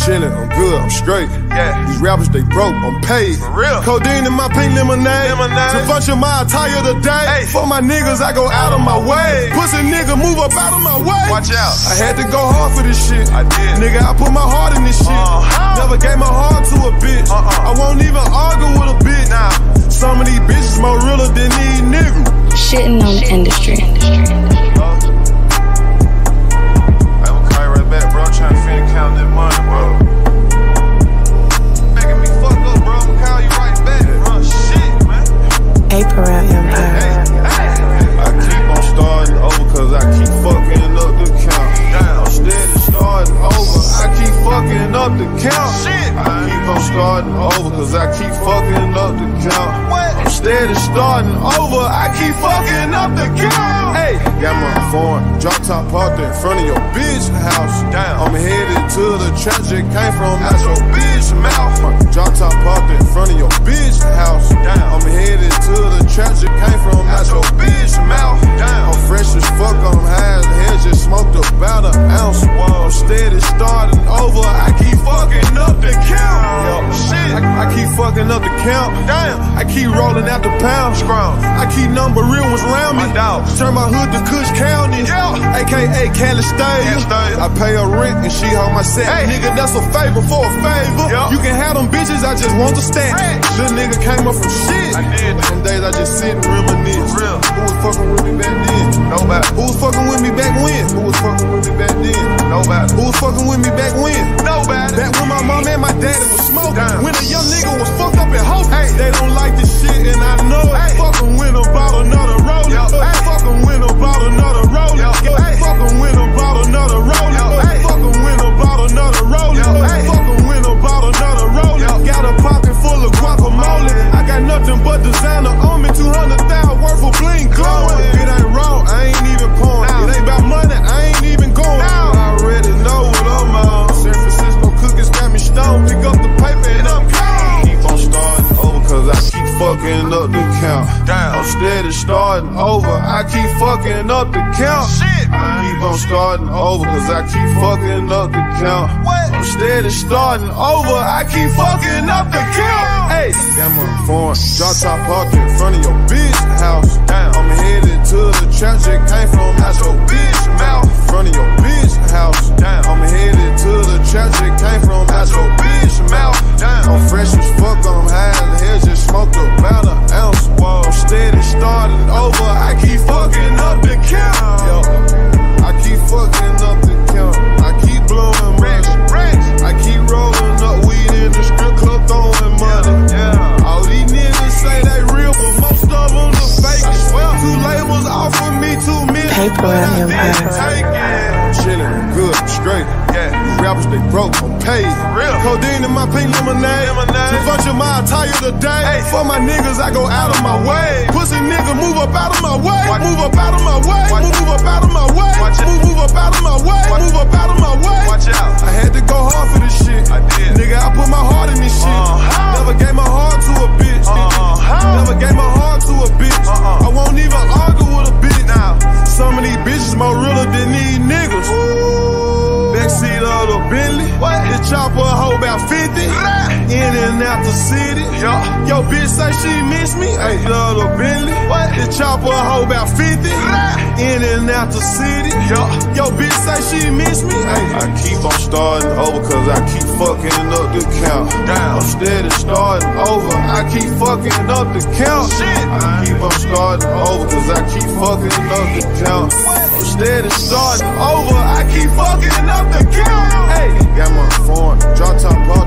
chillin', I'm good, I'm straight. Yeah. These rappers, they broke, I'm paid. For real. Codeine in my pink lemonade. To function my attire today. Hey. For my niggas, I go out of my way. Pussy nigga, move up out of my way. Watch out. I had to go hard for this shit. I did. Nigga, I put my heart in this shit. Never gave my heart to a bitch. I won't even argue with a bitch. Nah. Some of these bitches more realer than these niggas. Shitting on the industry. Starting over, I keep fucking up the count. Hey, got my foreign drop top parked in front of your bitch house. Damn. I'm headed to the tragic came from out your bitch mouth. My drop top parked in front of your bitch house. Damn. I'm headed to the tragic came from out your bitch mouth. Damn. I'm fresh as fuck, I'm high as hell, just smoked about an ounce. While I'm steady starting over, I keep fucking up the count. Yo, shit, I keep fucking up the count. Damn, I keep rolling out the pound. I keep number real ones round me. Turn my hood to Cook County, yeah. AKA Calistonia. I pay her rent and she hold my set. Hey. Nigga, that's a favor for a favor. Yep. You can have them bitches, I just want to stand. Hey. Little nigga came up from shit. I did. Some days I just sit and reminisce. Real. Who was fucking with me back then? Nobody. Who was fucking with me back when? Who was fucking with me back then? Nobody. Who was fucking with me back when? Nobody. Back when my mom and my daddy was smoking. Damn. When a young nigga was fucked up at home. Hey. They don't like this shit and I know. Hey. Fuckin' with a bottle, not a roller. Hey. Fuckin' with a bottle, not a roller. Hey. Fuckin' with a bottle, not a roller. Hey. Fuckin' with a bottle, not a roller. Hey. Fuckin' with a bottle, not a roller. Got a pocket full of guacamole. I got nothing but designer on me. 200,000 worth of bling glowing. It ain't wrong, I ain't even pouring. It ain't about money, I ain't even going. I already know what I'm on. San Francisco cookies got me stoned. Pick up the paper and I'm gone. Keep on starting over, cause I keep fucking up the count. Damn. I'm steady starting over, I keep fucking up the count. Shit, I keep on starting over, cause I keep fucking up the count. What? I'm steady starting over, I keep fucking up the count. Hey, got my phone, drop top parked in front of your bitch house. Damn. I'm headed to the tragic came from out your bitch mouth. In front of your bitch house. Damn. I'm headed to the tragic came from out your bitch mouth. Damn. I'm fresh as fuck. I'm high as hell, just smoked about an ounce. Whoa, steady starting over, I keep fucking up the count. Yo, I keep fucking up the count. I keep blowing racks. I keep rolling up weed in the strip club, throwing money. Yeah. All these niggas say they real, but most of them the fake. I swear, 2 labels offer me 2 million. Paper in your pocket. Chillin', good, straight. Yeah. These rappers, they broke, I'm paid. Real. Codeine in my pink lemonade. To function my attire today. Hey. For my niggas, I go out of my way. Pussy nigga, move up out of my way. Watch. Move up out of my way. Watch. Move up out of my way. Watch. Move up out of my way. Watch. Move up out of my way. Watch out. I had to go hard for this shit. I did. Nigga, I put my heart in this shit. Never gave my heart to a bitch. Never gave my heart to a bitch. I won't even argue with a bitch. Now, some of these bitches more realer than these niggas. Ooh. Backseat of the Bentley. What? The chopper hoe about 50. In and out the city. Yo bitch say she miss me. Hey, the Bentley. What? The chopper hoe about 50. In and out the city. Yo bitch say she miss me. Hey, I keep on starting over, cause I keep fucking up the count. Down. I'm steady starting over, I keep fucking up the count. Shit. I keep on starting over, cause I keep fucking up the count. I'm steady starting over, I keep fucking up the count. Hey, got my phone, drop top.